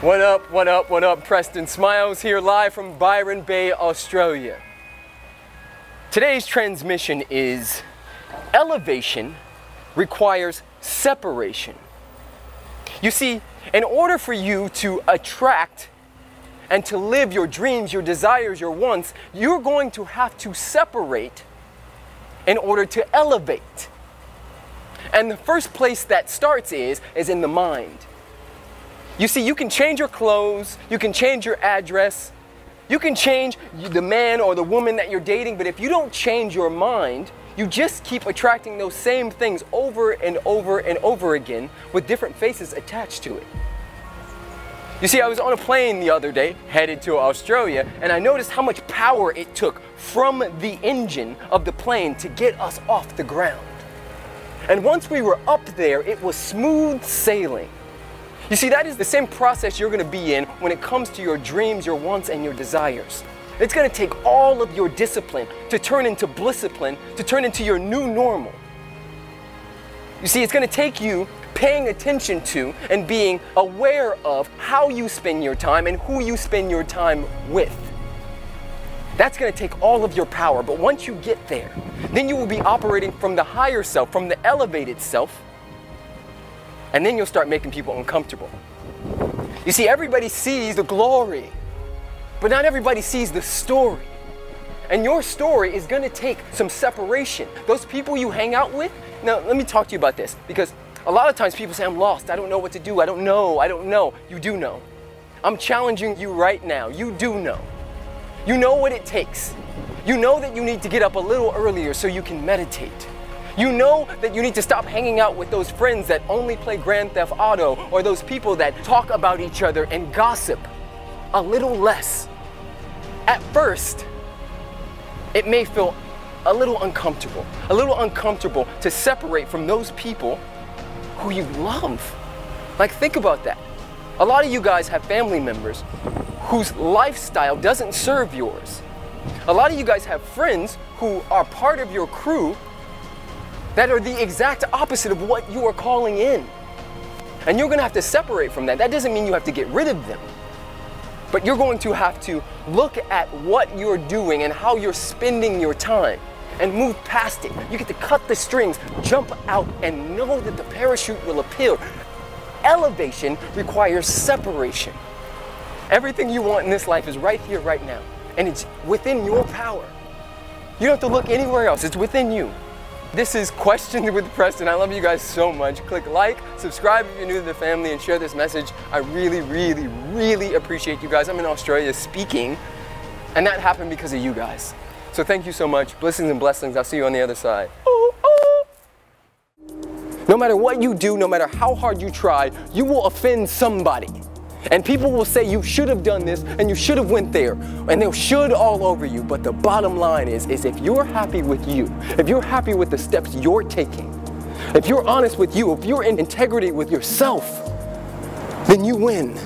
What up, what up, what up? Preston Smiles here, live from Byron Bay, Australia. Today's transmission is elevation requires separation. You see, in order for you to attract and to live your dreams, your desires, your wants, you're going to have to separate in order to elevate. And the first place that starts is in the mind. You see, you can change your clothes, you can change your address, you can change the man or the woman that you're dating, but if you don't change your mind, you just keep attracting those same things over and over and over again with different faces attached to it. You see, I was on a plane the other day headed to Australia, and I noticed how much power it took from the engine of the plane to get us off the ground. And once we were up there, it was smooth sailing. You see, that is the same process you're going to be in when it comes to your dreams, your wants, and your desires. It's going to take all of your discipline to turn into blisscipline, to turn into your new normal. You see, it's going to take you paying attention to and being aware of how you spend your time and who you spend your time with. That's going to take all of your power, but once you get there, then you will be operating from the higher self, from the elevated self, and then you'll start making people uncomfortable. You see, everybody sees the glory, but not everybody sees the story. And your story is going to take some separation. Those people you hang out with, now let me talk to you about this, because a lot of times people say, I'm lost, I don't know what to do, I don't know. You do know. I'm challenging you right now, you do know. You know what it takes. You know that you need to get up a little earlier so you can meditate. You know that you need to stop hanging out with those friends that only play Grand Theft Auto or those people that talk about each other and gossip a little less. At first, it may feel a little uncomfortable to separate from those people who you love. Like, think about that. A lot of you guys have family members whose lifestyle doesn't serve yours. A lot of you guys have friends who are part of your crew that are the exact opposite of what you are calling in. And you're going to have to separate from that. That doesn't mean you have to get rid of them. But you're going to have to look at what you're doing and how you're spending your time and move past it. You get to cut the strings, jump out, and know that the parachute will appear. Elevation requires separation. Everything you want in this life is right here, right now. And it's within your power. You don't have to look anywhere else. It's within you. This is Questions with Preston. I love you guys so much. Click like, subscribe if you're new to the family, and share this message. I really, really, really appreciate you guys. I'm in Australia speaking, and that happened because of you guys. So thank you so much. Blessings and blessings. I'll see you on the other side. Ooh, ooh. No matter what you do, no matter how hard you try, you will offend somebody. And people will say you should have done this and you should have went there, and they'll should all over you. But the bottom line is if you're happy with you, if you're happy with the steps you're taking, if you're honest with you, if you're in integrity with yourself, then you win.